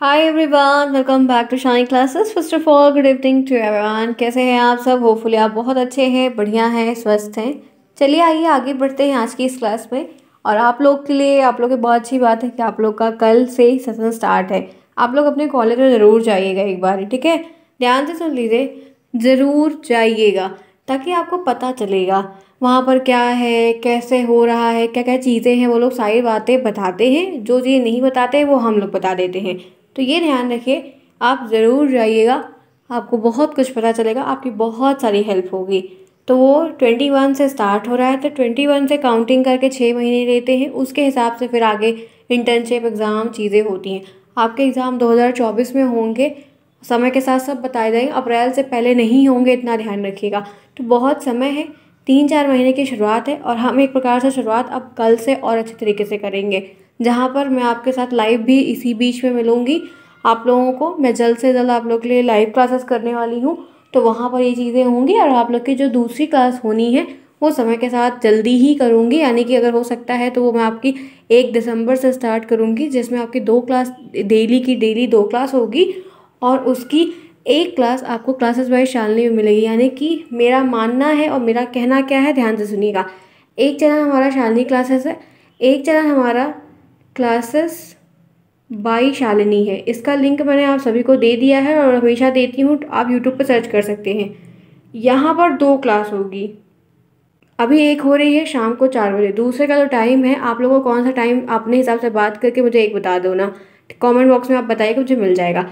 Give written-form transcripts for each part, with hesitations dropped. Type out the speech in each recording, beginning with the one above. Hi everyone, welcome back to Shalini classes. First of all good evening to everyone. कैसे हैं आप सब? Hopefully आप बहुत अच्छे हैं, बढ़िया हैं, स्वस्थ हैं। चलिए आइए आगे बढ़ते हैं आज की इस क्लास में। और आप लोग के लिए, आप लोग की बहुत अच्छी बात है कि आप लोग का कल से ही सेशन स्टार्ट है। आप लोग अपने कॉलेज में ज़रूर जाइएगा एक बार, ठीक है? ध्यान से सुन लीजिए, ज़रूर जाइएगा ताकि आपको पता चलेगा वहाँ पर क्या है, कैसे हो रहा है, क्या क्या चीज़ें हैं। वो लोग सारी बातें बताते हैं, जो चीज़ें नहीं बताते वो हम लोग बता देते हैं। तो ये ध्यान रखिए, आप ज़रूर जाइएगा, आपको बहुत कुछ पता चलेगा, आपकी बहुत सारी हेल्प होगी। तो वो 21 से स्टार्ट हो रहा है, तो 21 से काउंटिंग करके 6 महीने लेते हैं। उसके हिसाब से फिर आगे इंटर्नशिप, एग्ज़ाम, चीज़ें होती हैं। आपके एग्ज़ाम 2024 में होंगे, समय के साथ सब बताए जाएंगे। अप्रैल से पहले नहीं होंगे, इतना ध्यान रखिएगा। तो बहुत समय है, 3-4 महीने की शुरुआत है, और हम एक प्रकार से शुरुआत अब कल से और अच्छे तरीके से करेंगे, जहाँ पर मैं आपके साथ लाइव भी इसी बीच में मिलूँगी। आप लोगों को मैं जल्द से जल्द आप लोग के लिए लाइव क्लासेस करने वाली हूँ, तो वहाँ पर ये चीज़ें होंगी। और आप लोग की जो दूसरी क्लास होनी है वो समय के साथ जल्दी ही करूँगी, यानी कि अगर हो सकता है तो वो मैं आपकी 1 दिसंबर से स्टार्ट करूँगी, जिसमें आपकी 2 क्लास डेली की डेली 2 क्लास होगी, और उसकी 1 क्लास आपको क्लासेस बाय शालिनी में मिलेगी। यानी कि मेरा मानना है और मेरा कहना क्या है, ध्यान से सुनिएगा। एक चैनल हमारा शालिनी क्लासेस है, एक चैनल हमारा क्लासेस बाय शालिनी है। इसका लिंक मैंने आप सभी को दे दिया है और हमेशा देती हूँ, तो आप यूट्यूब पर सर्च कर सकते हैं। यहाँ पर 2 क्लास होगी, अभी एक हो रही है शाम को 4 बजे, दूसरे का जो टाइम है, आप लोगों को कौन सा टाइम अपने हिसाब से बात करके मुझे एक बता दो ना, कॉमेंट बॉक्स में आप बताइएगा, मुझे मिल जाएगा।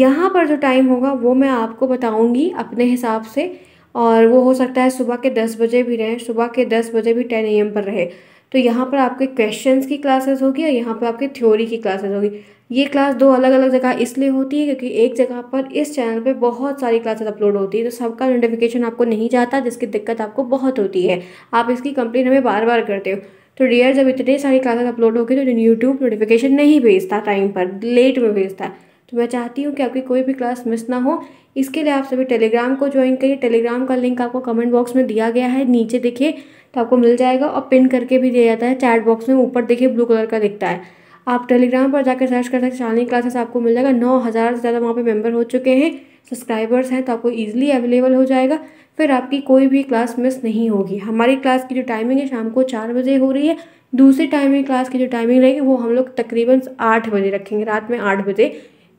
यहाँ पर जो टाइम होगा वो मैं आपको बताऊंगी अपने हिसाब से, और वो हो सकता है सुबह के 10 बजे भी रहे, सुबह के 10 बजे भी 10 AM पर रहे। तो यहाँ पर आपके क्वेश्चंस की क्लासेस होगी और यहाँ पर आपके थ्योरी की क्लासेस होगी। ये क्लास 2 अलग अलग जगह इसलिए होती है क्योंकि एक जगह पर इस चैनल पे बहुत सारी क्लासेस अपलोड होती है, तो सबका नोटिफिकेशन आपको नहीं जाता, जिसकी दिक्कत आपको बहुत होती है। आप इसकी कंप्लेंट हमें बार बार करते हो। तो डियर, जब इतने सारी क्लासेस अपलोड होगी तो यूट्यूब नोटिफिकेशन नहीं भेजता, टाइम पर लेट में भेजता है। तो मैं चाहती हूँ कि आपकी कोई भी क्लास मिस ना हो। इसके लिए आप सभी टेलीग्राम को ज्वाइन करिए। टेलीग्राम का लिंक आपको कमेंट बॉक्स में दिया गया है, नीचे देखिए तो आपको मिल जाएगा, और पिन करके भी दिया जाता है चैट बॉक्स में। ऊपर देखिए ब्लू कलर का दिखता है, आप टेलीग्राम पर जाकर सर्च कर सकते हैं शालिनी क्लासेस, आपको मिल जाएगा। 9000 से ज़्यादा वहाँ पर मेम्बर हो चुके हैं, सब्सक्राइबर्स हैं, तो आपको ईजिली अवेलेबल हो जाएगा। फिर आपकी कोई भी क्लास मिस नहीं होगी। हमारी क्लास की जो टाइमिंग है शाम को 4 बजे हो रही है, दूसरी टाइमिंग क्लास की जो टाइमिंग रहेगी वो हम लोग तकरीबन 8 बजे रखेंगे, रात में 8 बजे।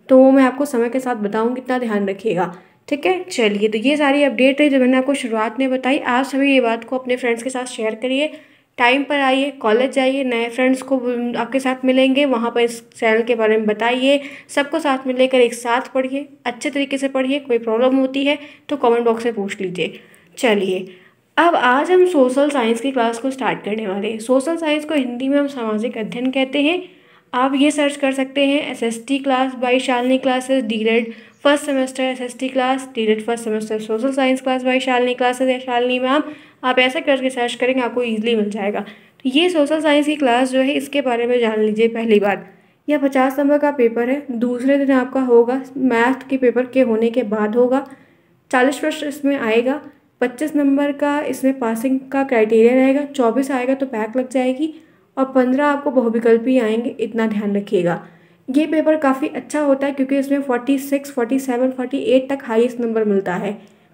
तो वो मैं आपको समय के साथ बताऊँगी, इतना ध्यान रखिएगा, ठीक है? चलिए, तो ये सारी अपडेट है जो मैंने आपको शुरुआत में बताई। आप सभी ये बात को अपने फ्रेंड्स के साथ शेयर करिए, टाइम पर आइए, कॉलेज जाइए, नए फ्रेंड्स को आपके साथ मिलेंगे, वहाँ पर इस चैनल के बारे में बताइए, सबको साथ में लेकर एक साथ पढ़िए, अच्छे तरीके से पढ़िए। कोई प्रॉब्लम होती है तो कमेंट बॉक्स में पूछ लीजिए। चलिए, अब आज हम सोशल साइंस की क्लास को स्टार्ट करने वाले हैं। सोशल साइंस को हिंदी में हम सामाजिक अध्ययन कहते हैं। आप ये सर्च कर सकते हैं SST class by Shalini classes, D.El.Ed. First semester SST class, D.El.Ed. First semester social science class by Shalini classes या शालिनी मैम, आप ऐसा करके सर्च करेंगे, आपको ईजिली मिल जाएगा। तो ये सोशल साइंस की क्लास जो है, इसके बारे में जान लीजिए। पहली बात, यह 50 नंबर का पेपर है, दूसरे दिन आपका होगा, मैथ के पेपर के होने के बाद होगा। 40 प्रश्न इसमें आएगा, 25 नंबर का इसमें पासिंग का क्राइटेरिया रहेगा, 24 आएगा तो पैक लग जाएगी, और 15 आपको बहुविकल्पी आएंगे, इतना ध्यान रखिएगा। ये पेपर काफ़ी अच्छा होता है क्योंकि इसमें 46, 47, 48 तक हाईएस्ट नंबर मिलता है।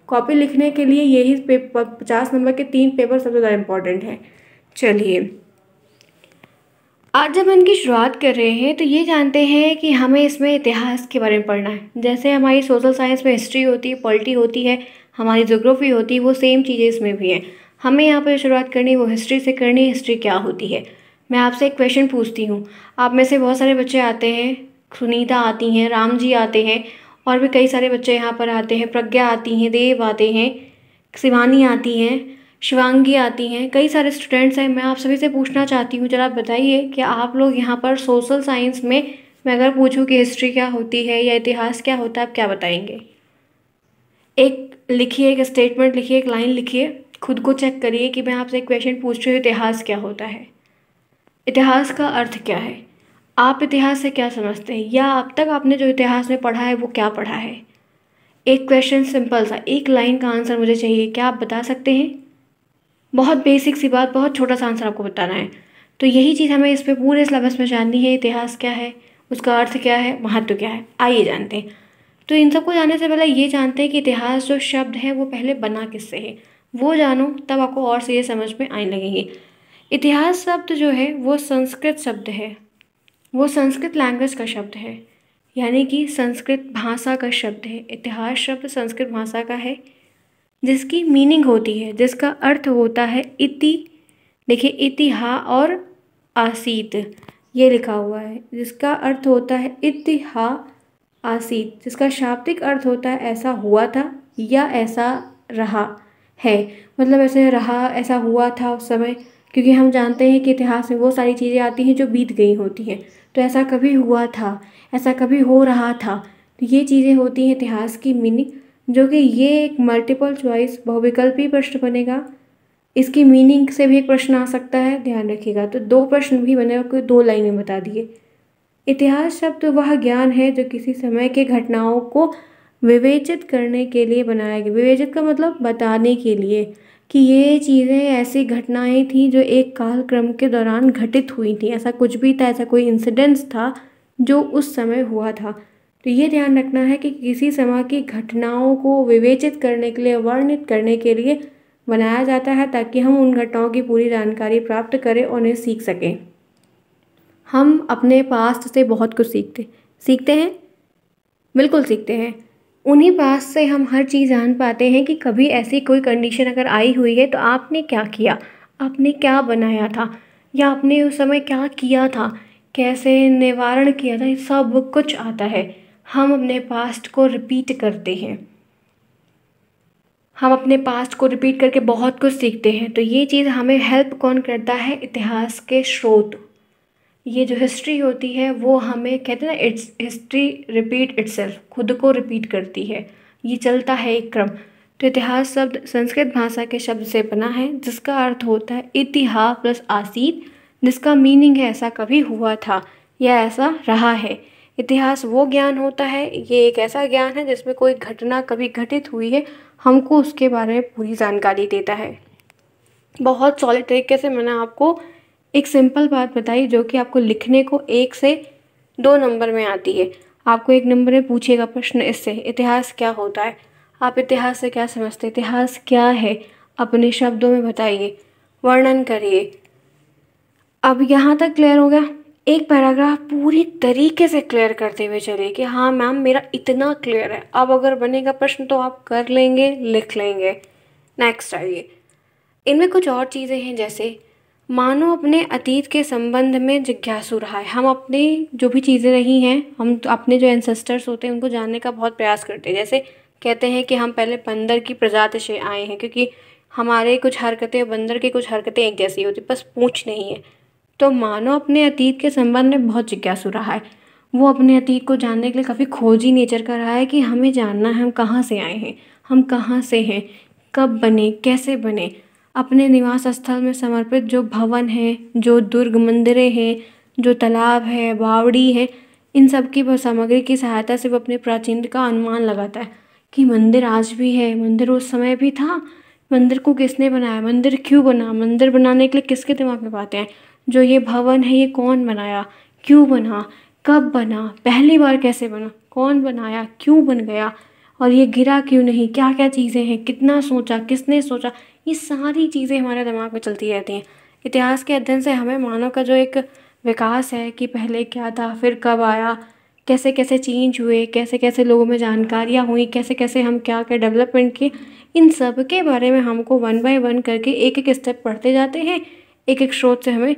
कॉपी लिखने के लिए यही पेपर 50 नंबर के 3 पेपर सबसे ज़्यादा इम्पॉर्टेंट हैं। चलिए, आज जब इनकी शुरुआत कर रहे हैं तो ये जानते हैं कि हमें इसमें इतिहास के बारे में पढ़ना है। जैसे हमारी सोशल साइंस में हिस्ट्री होती है, पॉलिटी होती है, हमारी जोग्राफी होती है, वो सेम चीज़ें इसमें भी हैं। हमें यहाँ पर शुरुआत करनी है वो हिस्ट्री से करनी है। हिस्ट्री क्या होती है? मैं आपसे एक क्वेश्चन पूछती हूँ। आप में से बहुत सारे बच्चे आते हैं, सुनीता आती हैं, राम जी आते हैं, और भी कई सारे बच्चे यहाँ पर आते हैं, प्रज्ञा आती हैं, देव आते हैं, शिवानी आती हैं, शिवांगी आती हैं, कई सारे स्टूडेंट्स हैं। मैं आप सभी से पूछना चाहती हूँ, जरा बताइए कि आप लोग यहाँ पर सोशल साइंस में मैं अगर पूछूँ कि हिस्ट्री क्या होती है या इतिहास क्या होता है, आप क्या बताएँगे? एक लिखिए, एक स्टेटमेंट लिखिए, एक लाइन लिखिए, खुद को चेक करिए कि मैं आपसे एक क्वेश्चन पूछ रही हूँ, इतिहास क्या होता है, इतिहास का अर्थ क्या है, आप इतिहास से क्या समझते हैं, या अब तक आपने जो इतिहास में पढ़ा है वो क्या पढ़ा है? एक क्वेश्चन सिंपल सा, एक लाइन का आंसर मुझे चाहिए, क्या आप बता सकते हैं? बहुत बेसिक सी बात, बहुत छोटा सा आंसर आपको बताना है। तो यही चीज़ हमें इस पे पूरे सिलेबस में जाननी है, इतिहास क्या है, उसका अर्थ क्या है, महत्व क्या है, आइए जानते हैं। तो इन सबको जानने से पहले ये जानते हैं कि इतिहास जो शब्द है वो पहले बना किससे है, वो जानो, तब आपको और चीज़ें समझ में आने लगेंगी। इतिहास शब्द जो है वो संस्कृत शब्द है, वो संस्कृत लैंग्वेज का शब्द है, यानी कि संस्कृत भाषा का शब्द है। इतिहास शब्द संस्कृत भाषा का है जिसकी मीनिंग होती है, जिसका अर्थ होता है इति, देखिए इतिहा और आसीत ये लिखा हुआ है, जिसका अर्थ होता है इतिहा आसीत, जिसका शाब्दिक अर्थ होता है ऐसा हुआ था या ऐसा रहा है, मतलब ऐसे रहा, ऐसा हुआ था उस समय। क्योंकि हम जानते हैं कि इतिहास में वो सारी चीज़ें आती हैं जो बीत गई होती हैं, तो ऐसा कभी हुआ था, ऐसा कभी हो रहा था, तो ये चीज़ें होती हैं इतिहास की मीनिंग। जो कि ये एक मल्टीपल चॉइस बहुविकल्पी प्रश्न बनेगा, इसकी मीनिंग से भी एक प्रश्न आ सकता है, ध्यान रखिएगा। तो दो प्रश्न भी बने, कोई दो लाइन में बता दिए। इतिहास शब्द वह ज्ञान है जो किसी समय के घटनाओं को विवेचित करने के लिए बनाया गया। विवेचित का मतलब बताने के लिए कि ये चीज़ें ऐसी घटनाएं थी जो एक कालक्रम के दौरान घटित हुई थी, ऐसा कुछ भी था, ऐसा कोई इंसिडेंस था जो उस समय हुआ था। तो ये ध्यान रखना है कि किसी समय की घटनाओं को विवेचित करने के लिए, वर्णित करने के लिए बनाया जाता है, ताकि हम उन घटनाओं की पूरी जानकारी प्राप्त करें और उन्हें सीख सकें। हम अपने पास्ट से बहुत कुछ सीखते हैं, बिल्कुल सीखते हैं। उन्हीं पास से हम हर चीज़ जान पाते हैं कि कभी ऐसी कोई कंडीशन अगर आई हुई है तो आपने क्या किया, आपने क्या बनाया था, या आपने उस समय क्या किया था, कैसे निवारण किया था, ये सब कुछ आता है। हम अपने पास्ट को रिपीट करते हैं, हम अपने पास्ट को रिपीट करके बहुत कुछ सीखते हैं। तो ये चीज़ हमें हेल्प कौन करता है, इतिहास के स्रोत। ये जो हिस्ट्री होती है वो हमें कहते हैं ना, इट्स हिस्ट्री रिपीट इटसेल्फ, खुद को रिपीट करती है, ये चलता है एक क्रम। तो इतिहास शब्द संस्कृत भाषा के शब्द से बना है, जिसका अर्थ होता है इतिहा प्लस आसीत, जिसका मीनिंग है ऐसा कभी हुआ था या ऐसा रहा है। इतिहास वो ज्ञान होता है, ये एक ऐसा ज्ञान है जिसमें कोई घटना कभी घटित हुई है, हमको उसके बारे में पूरी जानकारी देता है। बहुत सॉलिड तरीके से मैंने आपको एक सिंपल बात बताई जो कि आपको लिखने को 1 से 2 नंबर में आती है। आपको 1 नंबर में पूछेगा प्रश्न इससे, इतिहास क्या होता है, आप इतिहास से क्या समझते हैं, इतिहास क्या है, अपने शब्दों में बताइए, वर्णन करिए। अब यहाँ तक क्लियर हो गया, एक पैराग्राफ पूरी तरीके से क्लियर करते हुए चलिए कि हाँ मैम मेरा इतना क्लियर है। अब अगर बनेगा प्रश्न तो आप कर लेंगे, लिख लेंगे। नेक्स्ट आइए, इनमें कुछ और चीज़ें हैं, जैसे मानो अपने अतीत के संबंध में जिज्ञासु रहा है। हम अपने जो भी चीज़ें रही हैं, हम तो अपने जो एंसेस्टर्स होते हैं उनको जानने का बहुत प्रयास करते हैं। जैसे कहते हैं कि हम पहले बंदर की प्रजाति से आए हैं, क्योंकि हमारे कुछ हरकतें, बंदर की कुछ हरकतें एक जैसी होती, बस पूछ नहीं है। तो मानो अपने अतीत के संबंध में बहुत जिज्ञासु रहा है, वो अपने अतीत को जानने के लिए काफ़ी खोजी नेचर का रहा है कि हमें जानना है हम कहाँ से आए हैं, हम कहाँ से हैं, कब बने, कैसे बने। अपने निवास स्थल में समर्पित जो भवन हैं, जो दुर्ग मंदिरें हैं, जो तालाब है, बावड़ी है, इन सब की सामग्री की सहायता से वो अपने प्राचीनता का अनुमान लगाता है कि मंदिर आज भी है, मंदिर उस समय भी था, मंदिर को किसने बनाया, मंदिर क्यों बना, मंदिर बनाने के लिए किसके दिमाग में बातें हैं, जो ये भवन है ये कौन बनाया, क्यों बना, कब बना, पहली बार कैसे बना, कौन बनाया, क्यों बन गया, और ये गिरा क्यों नहीं, क्या क्या चीज़ें हैं, कितना सोचा, किसने सोचा, ये सारी चीज़ें हमारे दिमाग में चलती रहती हैं। इतिहास के अध्ययन से हमें मानव का जो एक विकास है कि पहले क्या था, फिर कब आया, कैसे कैसे चेंज हुए, कैसे कैसे लोगों में जानकारियाँ हुई, कैसे कैसे हम क्या क्या डेवलपमेंट किए, इन सब के बारे में हमको 1 बाय 1 करके एक एक स्टेप पढ़ते जाते हैं, एक एक स्रोत से हमें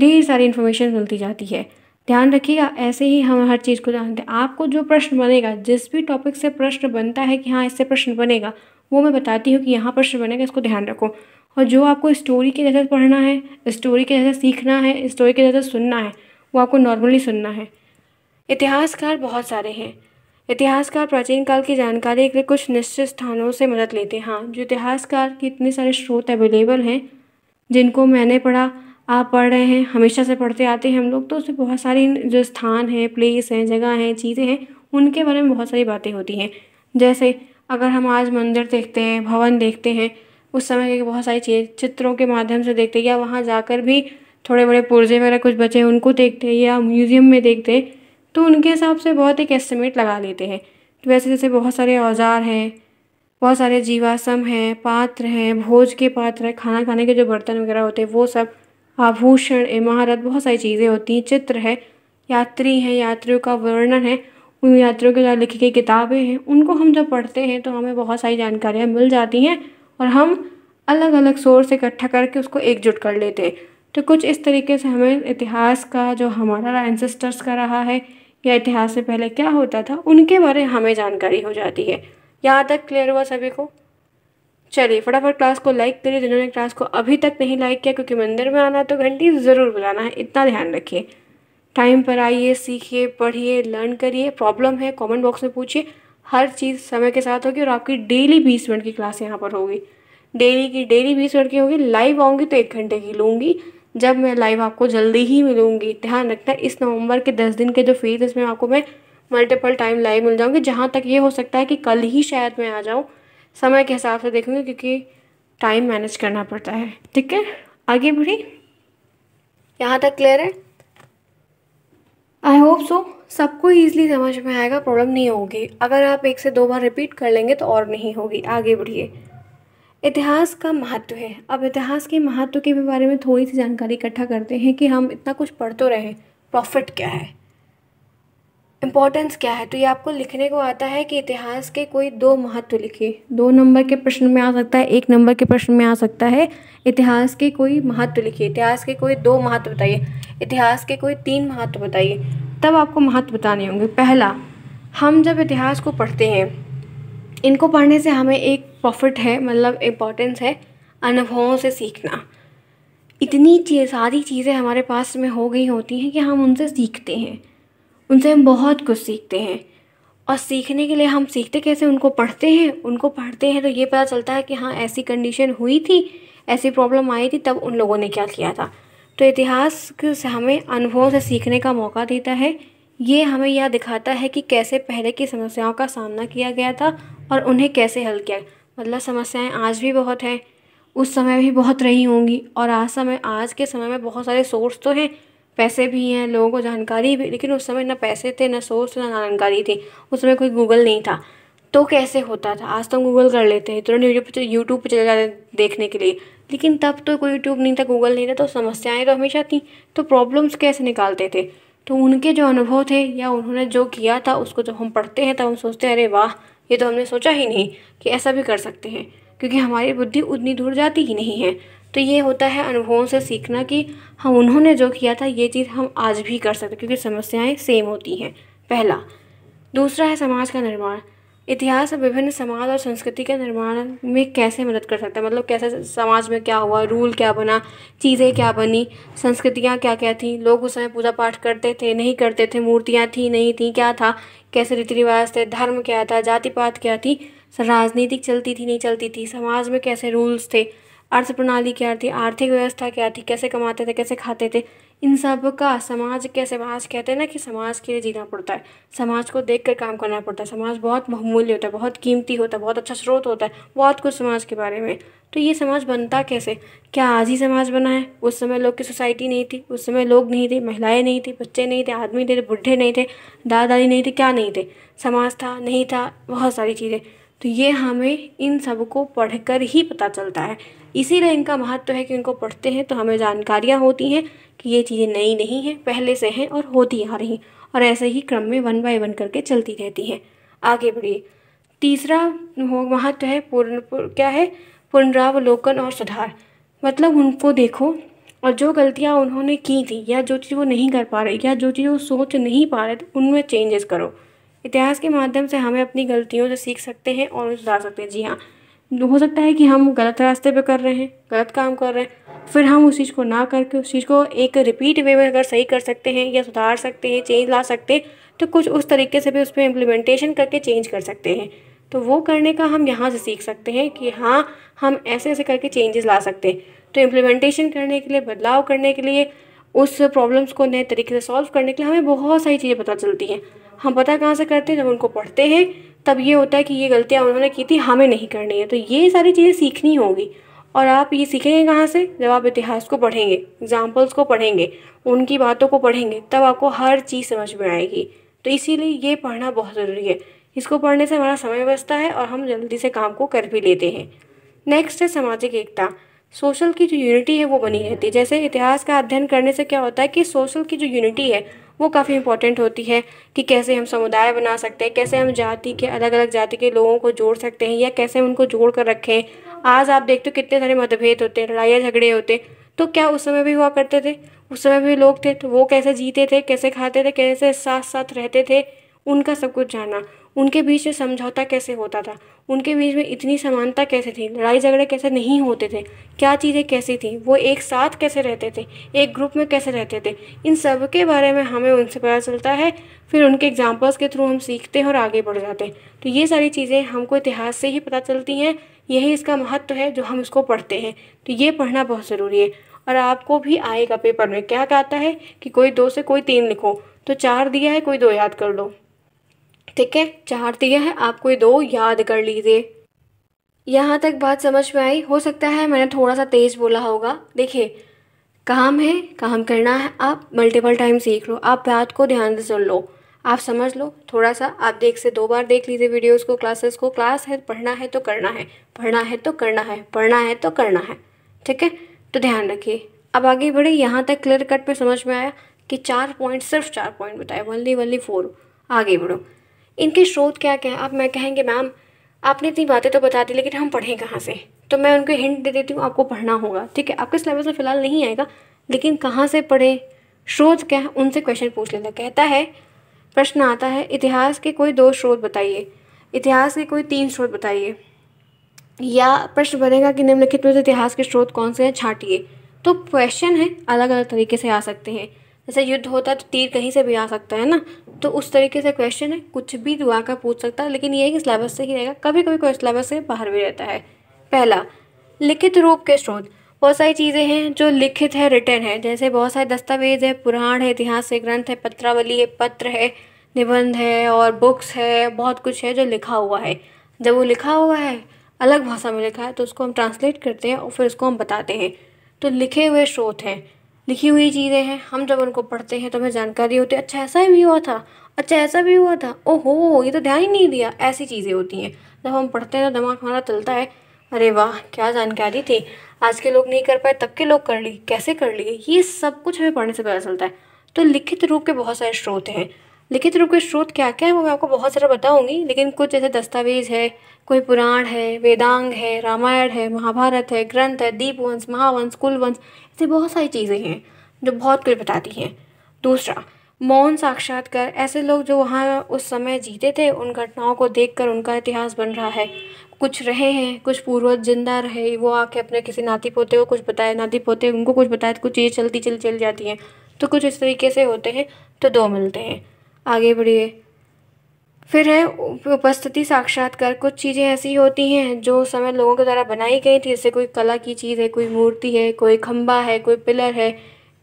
ढेर सारी इन्फॉर्मेशन मिलती जाती है। ध्यान रखिएगा, ऐसे ही हम हर चीज़ को जानते हैं। आपको जो प्रश्न बनेगा, जिस भी टॉपिक से प्रश्न बनता है कि हाँ इससे प्रश्न बनेगा, वो मैं बताती हूँ कि यहाँ प्रश्न बनेगा, इसको ध्यान रखो। और जो आपको स्टोरी के जैसे पढ़ना है, स्टोरी के जैसे सीखना है, स्टोरी के जैसे सुनना है, वो आपको नॉर्मली सुनना है। इतिहासकार बहुत सारे हैं, इतिहासकार प्राचीन काल की जानकारी के लिए कुछ निश्चित स्थानों से मदद लेते हैं। हाँ, जो इतिहासकार के इतने सारे स्रोत अवेलेबल हैं, जिनको मैंने पढ़ा, आप पढ़ रहे हैं, हमेशा से पढ़ते आते हैं हम लोग, तो उसमें बहुत सारे जो स्थान हैं, प्लेस हैं, जगह हैं, चीज़ें हैं, उनके बारे में बहुत सारी बातें होती हैं। जैसे अगर हम आज मंदिर देखते हैं, भवन देखते हैं, उस समय के बहुत सारी चीज़ चित्रों के माध्यम से देखते हैं, या वहाँ जाकर भी थोड़े बड़े पुर्जे वगैरह कुछ बचे उनको देखते हैं, या म्यूज़ियम में देखते हैं, तो उनके हिसाब से बहुत एक एस्टिमेट लगा लेते हैं। तो वैसे जैसे बहुत सारे औजार हैं, बहुत सारे जीवाश्म हैं, पात्र हैं, भोज के पात्र हैं, खाना खाने के जो बर्तन वगैरह होते हैं वो सब, आभूषण, इमारत, बहुत सारी चीज़ें होती हैं, चित्र है, यात्री हैं, यात्रियों का वर्णन है, उन यात्रियों के द्वारा लिखी गई किताबें हैं। उनको हम जब पढ़ते हैं तो हमें बहुत सारी जानकारियाँ मिल जाती हैं और हम अलग अलग सोर्स इकट्ठा करके उसको एकजुट कर लेते हैं। तो कुछ इस तरीके से हमें इतिहास का, जो हमारा एंसेस्टर्स का रहा है या इतिहास से पहले क्या होता था, उनके बारे में हमें जानकारी हो जाती है। यहाँ तक क्लियर हुआ सभी को? चलिए फटाफट क्लास को लाइक करिए जिन्होंने क्लास को अभी तक नहीं लाइक किया, क्योंकि मंदिर में आना तो घंटी ज़रूर बजाना है, इतना ध्यान रखिए। टाइम पर आइए, सीखिए, पढ़िए, लर्न करिए। प्रॉब्लम है कमेंट बॉक्स में पूछिए, हर चीज़ समय के साथ होगी और आपकी डेली 20 मिनट की क्लास यहाँ पर होगी, डेली की डेली 20 मिनट की होगी। लाइव आऊँगी तो 1 घंटे की लूँगी, जब मैं लाइव आपको जल्दी ही मिलूँगी। ध्यान रखना, इस नवंबर के 10 दिन के जो फेज, इसमें आपको मैं मल्टीपल टाइम लाइव मिल जाऊँगी। जहाँ तक ये हो सकता है कि कल ही शायद मैं आ जाऊँ, समय के हिसाब से देखूँगी क्योंकि टाइम मैनेज करना पड़ता है। ठीक है, आगे बढ़िए। यहाँ तक क्लियर है? आई होप सो सबको ईजिली समझ में आएगा, प्रॉब्लम नहीं होगी। अगर आप 1 से 2 बार रिपीट कर लेंगे तो और नहीं होगी। आगे बढ़िए, इतिहास का महत्व है। अब इतिहास के महत्व के बारे में थोड़ी सी जानकारी इकट्ठा करते हैं कि हम इतना कुछ पढ़ तो रहे, प्रॉफिट क्या है, इम्पोर्टेंस क्या है। तो ये आपको लिखने को आता है कि इतिहास के कोई 2 महत्व लिखिए। 2 नंबर के प्रश्न में आ सकता है, 1 नंबर के प्रश्न में आ सकता है। इतिहास के कोई महत्व लिखिए, इतिहास के कोई 2 महत्व बताइए, इतिहास के कोई 3 महत्व बताइए। तब आपको महत्व बताने होंगे। पहला, हम जब इतिहास को पढ़ते हैं, इनको पढ़ने से हमें एक प्रॉफिट है, मतलब इम्पोर्टेंस है अनुभवों से सीखना। इतनी सारी चीज़ें हमारे पास में हो गई होती हैं कि हम उनसे सीखते हैं, उनसे हम बहुत कुछ सीखते हैं। और सीखने के लिए हम सीखते कैसे, उनको पढ़ते हैं तो ये पता चलता है कि हाँ ऐसी कंडीशन हुई थी, ऐसी प्रॉब्लम आई थी, तब उन लोगों ने क्या किया था। तो इतिहास से हमें अनुभवों से सीखने का मौका देता है। ये हमें यह दिखाता है कि कैसे पहले की समस्याओं का सामना किया गया था और उन्हें कैसे हल किया। मतलब समस्याएं आज भी बहुत हैं, उस समय भी बहुत रही होंगी, और आज के समय में बहुत सारे सोर्स तो हैं, पैसे भी हैं, लोगों को जानकारी भी, लेकिन उस समय ना पैसे थे, ना सोर्स, ना जानकारी थी। उस समय कोई गूगल नहीं था, तो कैसे होता था। आज तो हम गूगल कर लेते हैं, तुरंत यूट्यूब पर चले जाते हैं देखने के लिए, लेकिन तब तो कोई यूट्यूब नहीं था, गूगल नहीं था, तो समस्याएँ तो हमेशा थी। तो प्रॉब्लम्स कैसे निकालते थे, तो उनके जो अनुभव थे या उन्होंने जो किया था, उसको जब हम पढ़ते हैं तब हम सोचते हैं अरे वाह, ये तो हमने सोचा ही नहीं कि ऐसा भी कर सकते हैं, क्योंकि हमारी बुद्धि उतनी दूर जाती ही नहीं है। तो ये होता है अनुभवों से सीखना कि हम उन्होंने जो किया था ये चीज़ हम आज भी कर सकते हैं, क्योंकि समस्याएं सेम होती हैं। पहला। दूसरा है समाज का निर्माण। इतिहास विभिन्न समाज और संस्कृति के निर्माण में कैसे मदद कर सकता है, मतलब कैसे समाज में क्या हुआ, रूल क्या बना, चीज़ें क्या बनी, संस्कृतियाँ क्या क्या थीं, लोग उस समय पूजा पाठ करते थे, नहीं करते थे, मूर्तियाँ थी नहीं थी, क्या था, कैसे रीति रिवाज थे, धर्म क्या था, जाति पात क्या थी, राजनीति चलती थी नहीं चलती थी, समाज में कैसे रूल्स थे, अर्थ प्रणाली क्या थी, आर्थिक व्यवस्था क्या थी, कैसे कमाते थे, कैसे खाते थे, इन सब का समाज कैसे। समाज कहते हैं ना कि समाज के लिए जीना पड़ता है, समाज को देख कर काम करना पड़ता है। समाज बहुत बहुमूल्य होता है, बहुत कीमती होता है, बहुत अच्छा स्रोत होता है, बहुत कुछ समाज के बारे में। तो ये समाज बनता कैसे, क्या आज ही समाज बना है? उस समय लोग की सोसाइटी नहीं थी, उस समय लोग नहीं थे, महिलाएं नहीं थी, बच्चे नहीं थे, आदमी नहीं थे, बूढ़े नहीं थे, दादा दादी नहीं थे, क्या नहीं थे, समाज था नहीं था, बहुत सारी चीज़ें। तो ये हमें इन सब को पढ़ कर ही पता चलता है, इसीलिए इनका महत्व है कि इनको पढ़ते हैं तो हमें जानकारियाँ होती हैं कि ये चीज़ें नई नहीं हैं, पहले से हैं और होती आ रही, और ऐसे ही क्रम में 1 बाय 1 करके चलती रहती हैं। आगे बढ़िए। तीसरा महत्व है पुनरावलोकन और सुधार। मतलब उनको देखो और जो गलतियाँ उन्होंने की थी या जो चीज़ वो नहीं कर पा रहे या जो चीज़ वो सोच नहीं पा रहे, तो उनमें चेंजेस करो। इतिहास के माध्यम से हमें अपनी गलतियों से सीख सकते हैं और सुधार सकते हैं। जी हाँ, हो सकता है कि हम गलत रास्ते पे कर रहे हैं, गलत काम कर रहे हैं, फिर हम उस चीज़ को ना करके उस चीज़ को एक रिपीट वे में अगर सही कर सकते हैं या सुधार सकते हैं, चेंज ला सकते हैं, तो कुछ उस तरीके से भी उस पर इम्प्लीमेंटेशन करके चेंज कर सकते हैं। तो वो करने का हम यहाँ से सीख सकते हैं कि हाँ हम ऐसे ऐसे करके चेंजेस ला सकते हैं। तो इम्प्लीमेंटेशन करने के लिए, बदलाव करने के लिए, उस प्रॉब्लम्स को नए तरीके से सॉल्व करने के लिए हमें बहुत सारी चीज़ें पता चलती हैं। हम पता कहाँ से करते हैं, जब उनको पढ़ते हैं तब ये होता है कि ये गलतियाँ उन्होंने की थी, हमें नहीं करनी है। तो ये सारी चीज़ें सीखनी होगी और आप ये सीखेंगे कहाँ से? जब आप इतिहास को पढ़ेंगे, एग्जाम्पल्स को पढ़ेंगे, उनकी बातों को पढ़ेंगे, तब आपको हर चीज़ समझ में आएगी। तो इसीलिए ये पढ़ना बहुत ज़रूरी है। इसको पढ़ने से हमारा समय बचता है और हम जल्दी से काम को कर भी लेते हैं। नेक्स्ट है सामाजिक एकता। सोशल की जो यूनिटी है वो बनी रहती है। जैसे इतिहास का अध्ययन करने से क्या होता है कि सोशल की जो यूनिटी है वो काफ़ी इंपॉर्टेंट होती है कि कैसे हम समुदाय बना सकते हैं, कैसे हम जाति के अलग अलग जाति के लोगों को जोड़ सकते हैं या कैसे उनको जोड़ कर रखें। आज आप देखते हो कितने सारे मतभेद होते हैं, लड़ाइयाँ झगड़े होते हैं, तो क्या उस समय भी हुआ करते थे? उस समय भी लोग थे, तो वो कैसे जीते थे, कैसे खाते थे, कैसे साथ साथ रहते थे, उनका सब कुछ जाना। उनके बीच में समझौता कैसे होता था, उनके बीच में इतनी समानता कैसे थी, लड़ाई झगड़े कैसे नहीं होते थे, क्या चीज़ें कैसी थी, वो एक साथ कैसे रहते थे, एक ग्रुप में कैसे रहते थे, इन सब के बारे में हमें उनसे पता चलता है। फिर उनके एग्जाम्पल्स के थ्रू हम सीखते हैं और आगे बढ़ जाते हैं। तो ये सारी चीज़ें हमको इतिहास से ही पता चलती हैं। यही इसका महत्व है जो हम इसको पढ़ते हैं। तो ये पढ़ना बहुत ज़रूरी है। और आपको भी आएगा पेपर में क्या कहता है कि कोई 2 से कोई 3 लिखो, तो 4 दिया है कोई 2 याद कर लो। ठीक है, 4 दिया है, आप कोई 2 याद कर लीजिए। यहाँ तक बात समझ में आई? हो सकता है मैंने थोड़ा सा तेज़ बोला होगा। देखिए, काम है, काम करना है, आप मल्टीपल टाइम सीख लो, आप बात को ध्यान से सुन लो, आप समझ लो थोड़ा सा, आप 1 से 2 बार देख लीजिए वीडियोज़ को, क्लासेस को। क्लास है, पढ़ना है तो करना है, पढ़ना है तो करना है, पढ़ना है तो करना है। ठीक है, तो ध्यान रखिए। अब आगे बढ़े। यहाँ तक क्लियर कट में समझ में आया कि 4 पॉइंट, सिर्फ 4 पॉइंट बताए, ओनली 4। आगे बढ़ो। इनके स्रोत क्या क्या है? आप मैं कहेंगे मैम आपने इतनी बातें तो बता दी, लेकिन हम पढ़ें कहाँ से? तो मैं उनको हिंट दे देती हूँ, आपको पढ़ना होगा। ठीक है, आपके सिलेबस में फ़िलहाल नहीं आएगा, लेकिन कहाँ से पढ़ें, स्रोत क्या है, उनसे क्वेश्चन पूछ लेना। कहता है, प्रश्न आता है, इतिहास के कोई 2 स्रोत बताइए, इतिहास के कोई 3 स्रोत बताइए, या प्रश्न बनेगा कि निम्नलिखित में से इतिहास के स्रोत कौन से हैं, छाटिए। तो क्वेश्चन है अलग अलग तरीके से आ सकते हैं। जैसे युद्ध होता है तो तीर कहीं से भी आ सकता है ना, तो उस तरीके से क्वेश्चन है, कुछ भी दुआ का पूछ सकता है। लेकिन ये है कि सिलेबस से ही रहेगा, कभी कभी कोई सिलेबस से बाहर भी रहता है। पहला, लिखित रूप के स्रोत। बहुत सारी चीज़ें हैं जो लिखित है, रिटर्न है, जैसे बहुत सारे दस्तावेज है, पुराण है, ऐतिहासिक ग्रंथ है, पत्रावली है, पत्र है, निबंध है और बुक्स है, बहुत कुछ है जो लिखा हुआ है। जब वो लिखा हुआ है, अलग भाषा में लिखा है, तो उसको हम ट्रांसलेट करते हैं और फिर उसको हम बताते हैं। तो लिखे हुए स्रोत हैं, लिखी हुई चीज़ें हैं, हम जब उनको पढ़ते हैं तो हमें जानकारी होती है, अच्छा ऐसा भी हुआ था, अच्छा ऐसा भी हुआ था, ओहो ये तो ध्यान ही नहीं दिया, ऐसी चीज़ें होती हैं। जब हम पढ़ते हैं तो दिमाग हमारा चलता है, अरे वाह क्या जानकारी थी, आज के लोग नहीं कर पाए, तब के लोग कर लिए, कैसे कर लिए, ये सब कुछ हमें पढ़ने से पता चलता है। तो लिखित रूप के बहुत सारे स्रोत हैं। लिखित रूप के स्रोत क्या क्या है वो मैं आपको बहुत सारा बताऊँगी, लेकिन कुछ जैसे दस्तावेज है, कोई पुराण है, वेदांग है, रामायण है, महाभारत है, ग्रंथ है, दीपवंश, महावंश, कुलवंश, ऐसी बहुत सारी चीज़ें हैं जो बहुत कुछ बताती हैं। दूसरा, मौन साक्षात्कार। ऐसे लोग जो वहाँ उस समय जीते थे, उन घटनाओं को देखकर उनका इतिहास बन रहा है। कुछ रहे हैं, कुछ पूर्वज जिंदा रहे, वो आके अपने किसी नाती पोते को कुछ बताए, नाती पोते उनको कुछ बताए, कुछ ये चलती चल चल जाती हैं, तो कुछ इस तरीके से होते हैं। तो 2 मिलते हैं। आगे बढ़िए। फिर है उपस्थिति साक्षात्कार। कुछ चीज़ें ऐसी होती हैं जो समय लोगों के द्वारा बनाई गई थी, जैसे कोई कला की चीज़ है, कोई मूर्ति है, कोई खम्बा है, कोई पिलर है,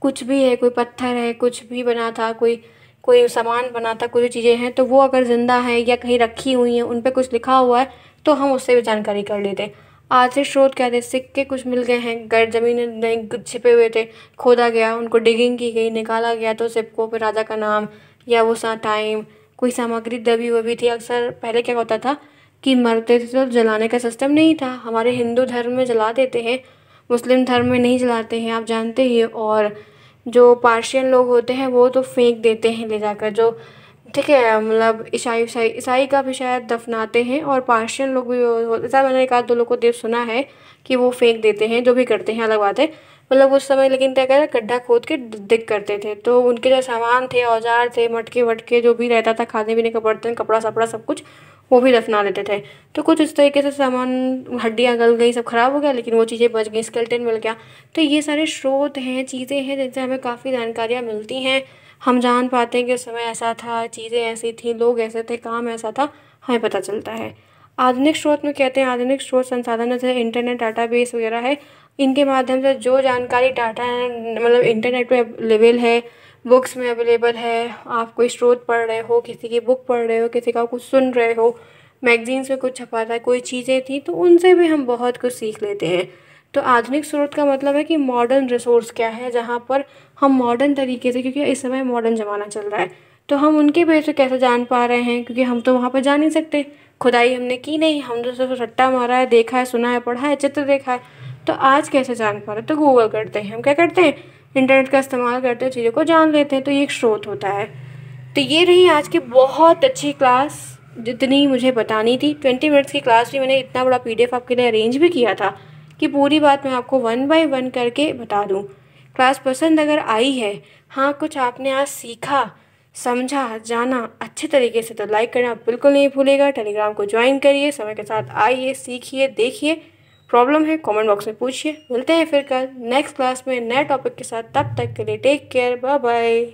कुछ भी है, कोई पत्थर है, कुछ भी बना था, कोई सामान बना था, कुछ चीज़ें हैं, तो वो अगर ज़िंदा है या कहीं रखी हुई हैं, उन पर कुछ लिखा हुआ है, तो हम उससे भी जानकारी कर लेते हैं। आर्थिक स्रोत क्या थे? सिक्के कुछ मिल गए हैं, गैर जमीन छिपे हुए थे, खोदा गया, उनको डिगिंग की गई, निकाला गया, तो सिक्कों पर राजा का नाम या वो सा टाइम, कोई सामग्री दबी हुई थी। अक्सर पहले क्या होता था कि मरते थे तो जलाने का सिस्टम नहीं था। हमारे हिंदू धर्म में जला देते हैं, मुस्लिम धर्म में नहीं जलाते हैं, आप जानते ही। और जो पार्शियन लोग होते हैं वो तो फेंक देते हैं ले जाकर, जो ठीक है, मतलब ईसाई का भी शायद दफनाते हैं, और पार्शियन लोग भी ऐसा मैंने एक आध 2 लोग को देव सुना है कि वो फेंक देते हैं, जो भी करते हैं अलग बात है। मतलब उस समय लेकिन क्या कहते गड्ढा खोद के दिख करते थे, तो उनके जो सामान थे, औजार थे, मटके वटके जो भी रहता था, खाने पीने का बर्तन, कपड़ा सपड़ा सब कुछ वो भी दफना लेते थे। तो कुछ इस तरीके से सामान, हड्डियाँ गल गई, सब खराब हो गया, लेकिन वो चीज़ें बच गई, स्केलेटन मिल गया। तो ये सारे स्रोत हैं, चीज़ें हैं जिनसे हमें काफ़ी जानकारियाँ मिलती हैं। हम जान पाते हैं कि उस समय ऐसा था, चीज़ें ऐसी थी, लोग ऐसे थे, काम ऐसा था, हमें पता चलता है। आधुनिक स्रोत में कहते हैं, आधुनिक स्रोत संसाधन जैसे इंटरनेट, डाटाबेस वगैरह है, इनके माध्यम से जो जानकारी डाटा मतलब इंटरनेट पे अवेलेबल है, बुक्स में अवेलेबल है, आप कोई स्रोत पढ़ रहे हो, किसी की बुक पढ़ रहे हो, किसी का कुछ सुन रहे हो, मैगजीन्स में कुछ छपा था, कोई चीज़ें थी, तो उनसे भी हम बहुत कुछ सीख लेते हैं। तो आधुनिक स्रोत का मतलब है कि मॉडर्न रिसोर्स क्या है, जहाँ पर हम मॉडर्न तरीके से, क्योंकि इस समय मॉडर्न ज़माना चल रहा है, तो हम उनके बेस पर कैसे जान पा रहे हैं, क्योंकि हम तो वहाँ पर जा नहीं सकते, खुदाई हमने की नहीं, हम तो सिर्फ रट्टा मारा है, देखा है, सुना है, पढ़ा है, चित्र देखा है। तो आज कैसे जान पा रहे, तो गूगल करते हैं, हम क्या करते हैं, इंटरनेट का इस्तेमाल करते हैं, चीज़ों को जान लेते हैं। तो ये एक स्रोत होता है। तो ये रही आज की बहुत अच्छी क्लास, जितनी मुझे बतानी थी। 20 मिनट्स की क्लास में मैंने इतना बड़ा PDF आपके लिए अरेंज भी किया था कि पूरी बात मैं आपको 1 by 1 करके बता दूं। क्लास पसंद अगर आई है, हाँ कुछ आपने आज सीखा, समझा, जाना अच्छे तरीके से, तो लाइक करना बिल्कुल नहीं भूलेगा। टेलीग्राम को ज्वाइन करिए, समय के साथ आइए, सीखिए, देखिए, प्रॉब्लम है कमेंट बॉक्स में पूछिए। मिलते हैं फिर कल नेक्स्ट क्लास में नए टॉपिक के साथ, तब तक के लिए टेक केयर, बाय बाय।